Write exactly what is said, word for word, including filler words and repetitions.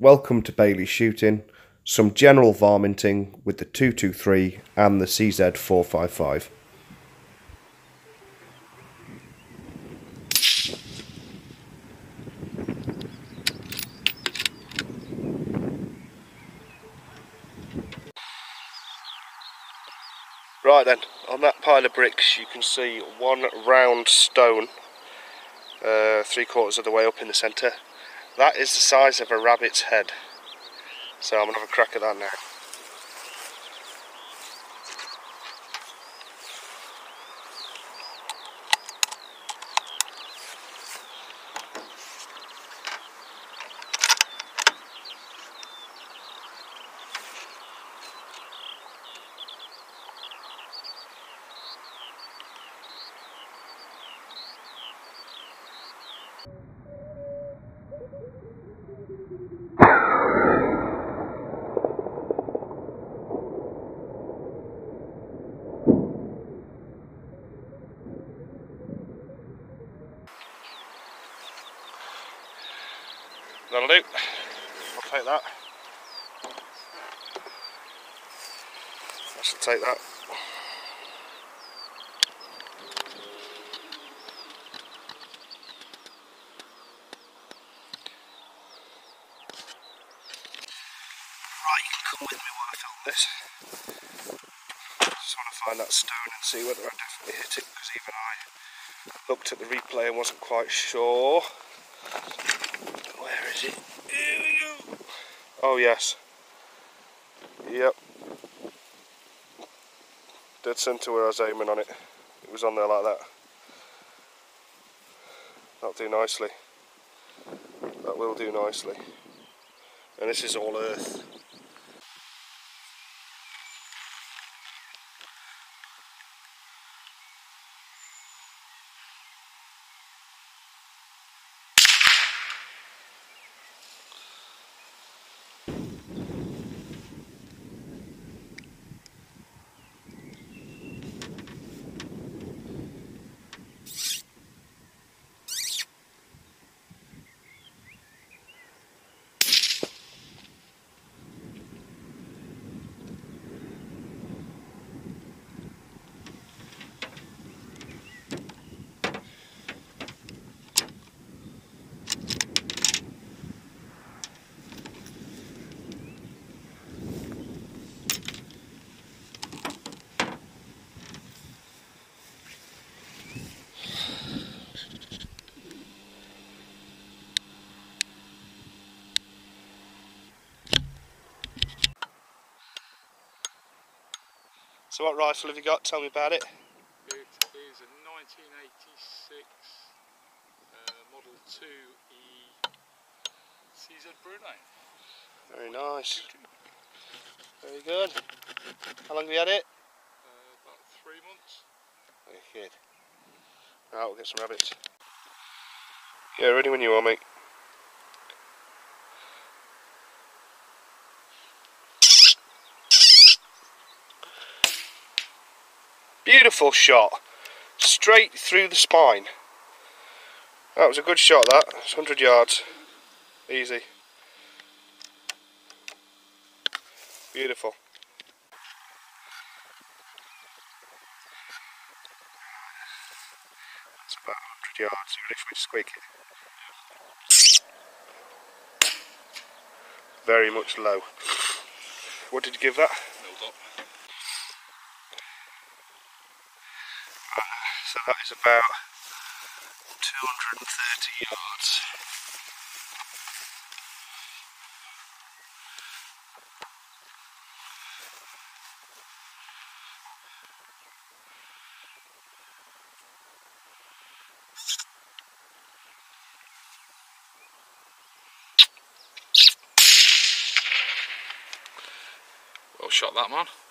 Welcome to Bailey Shooting, some general varminting with the two two three and the C Z four five five. Right then, on that pile of bricks you can see one round stone uh, three quarters of the way up in the centre. That is the size of a rabbit's head. So I'm going to have a crack at that now. That'll do. I'll take that. I shall take that. Right, you can come with me while I film this. Just want to find that stone and see whether I definitely hit it, because even I looked at the replay and wasn't quite sure. Where is it? Here we go! Oh yes. Yep. Dead centre where I was aiming on it. It was on there like that. That'll do nicely. That will do nicely. And this is all earth. So what rifle have you got? Tell me about it. It is a nineteen eighty-six uh, model two E C Z Brno. Very nice. Very good. How long have you had it? Uh, about three months. Wicked. Right, we'll get some rabbits. Yeah, ready when you are, mate. Beautiful shot, straight through the spine. That was a good shot, that. It's one hundred yards, easy. Beautiful. That's about one hundred yards, even if we squeak it. Very much low. What did you give that? So that is about two hundred thirty yards. Well shot, that man.